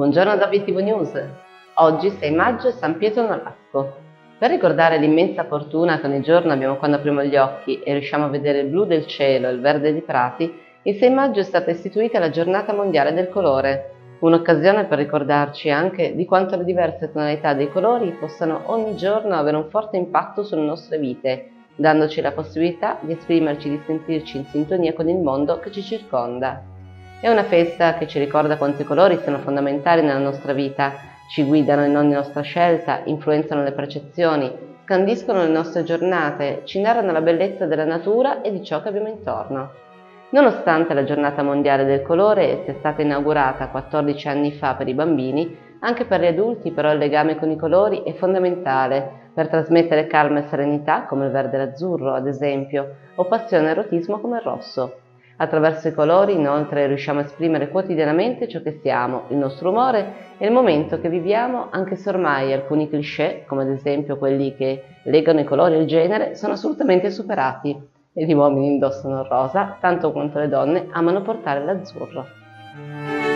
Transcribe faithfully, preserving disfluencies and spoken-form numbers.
Buongiorno da V T V News. Oggi sei maggio è San Pietro Nolasco. Per ricordare l'immensa fortuna che ogni giorno abbiamo quando apriamo gli occhi e riusciamo a vedere il blu del cielo e il verde dei prati, il sei maggio è stata istituita la Giornata Mondiale del Colore, un'occasione per ricordarci anche di quanto le diverse tonalità dei colori possano ogni giorno avere un forte impatto sulle nostre vite, dandoci la possibilità di esprimerci e di sentirci in sintonia con il mondo che ci circonda. È una festa che ci ricorda quanto i colori siano fondamentali nella nostra vita, ci guidano in ogni nostra scelta, influenzano le percezioni, scandiscono le nostre giornate, ci narrano la bellezza della natura e di ciò che abbiamo intorno. Nonostante la Giornata Mondiale del Colore sia stata inaugurata quattordici anni fa per i bambini, anche per gli adulti però il legame con i colori è fondamentale per trasmettere calma e serenità come il verde e l'azzurro, ad esempio, o passione e erotismo come il rosso. Attraverso i colori, inoltre, riusciamo a esprimere quotidianamente ciò che siamo, il nostro umore e il momento che viviamo, anche se ormai alcuni cliché, come ad esempio quelli che legano i colori al genere, sono assolutamente superati. E gli uomini indossano il rosa, tanto quanto le donne amano portare l'azzurro.